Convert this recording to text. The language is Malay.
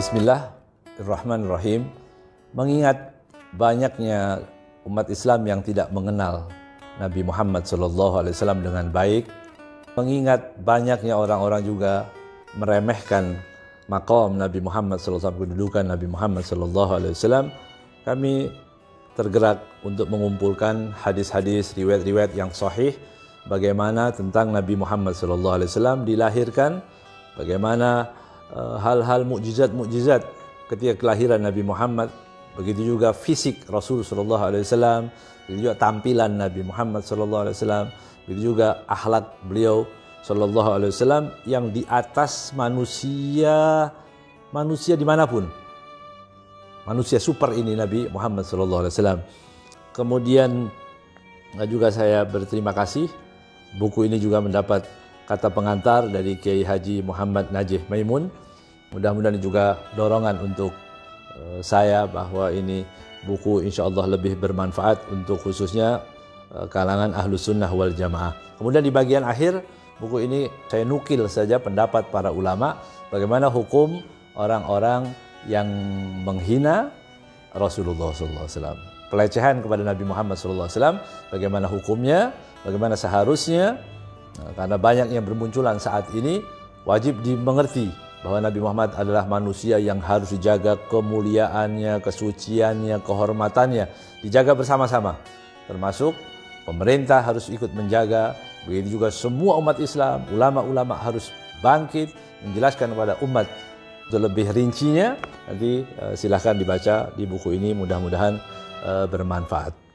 Bismillahirrahmanirrahim. Mengingat banyaknya umat Islam yang tidak mengenal Nabi Muhammad SAW dengan baik, mengingat banyaknya orang-orang juga meremehkan maqam Nabi Muhammad SAW, kedudukan Nabi Muhammad SAW, kami tergerak untuk mengumpulkan hadis-hadis, riwayat-riwayat yang sahih bagaimana tentang Nabi Muhammad SAW dilahirkan, bagaimana hal-hal mukjizat-mukjizat ketika kelahiran Nabi Muhammad, begitu juga fisik Rasul sallallahu alaihi wasallam, begitu juga tampilan Nabi Muhammad sallallahu alaihi wasallam, begitu juga akhlak beliau sallallahu alaihi wasallam yang di atas manusia dimanapun. Manusia super ini Nabi Muhammad sallallahu alaihi wasallam. Kemudian juga saya berterima kasih, buku ini juga mendapat kata pengantar dari Kyai Haji Muhammad Najih Maimun. Mudah-mudahan juga dorongan untuk saya bahwa ini buku insyaallah lebih bermanfaat untuk khususnya kalangan Ahlu Sunnah wal Jamaah. Kemudian di bagian akhir buku ini saya nukil saja pendapat para ulama bagaimana hukum orang-orang yang menghina Rasulullah SAW, pelecehan kepada Nabi Muhammad SAW, bagaimana hukumnya, bagaimana seharusnya. Karena banyak yang bermunculan saat ini, wajib dimengerti bahwa Nabi Muhammad adalah manusia yang harus dijaga kemuliaannya, kesuciannya, kehormatannya, dijaga bersama-sama. Termasuk pemerintah harus ikut menjaga, begitu juga semua umat Islam, ulama-ulama harus bangkit menjelaskan kepada umat untuk lebih rincinya. Nanti silahkan dibaca di buku ini, mudah-mudahan bermanfaat.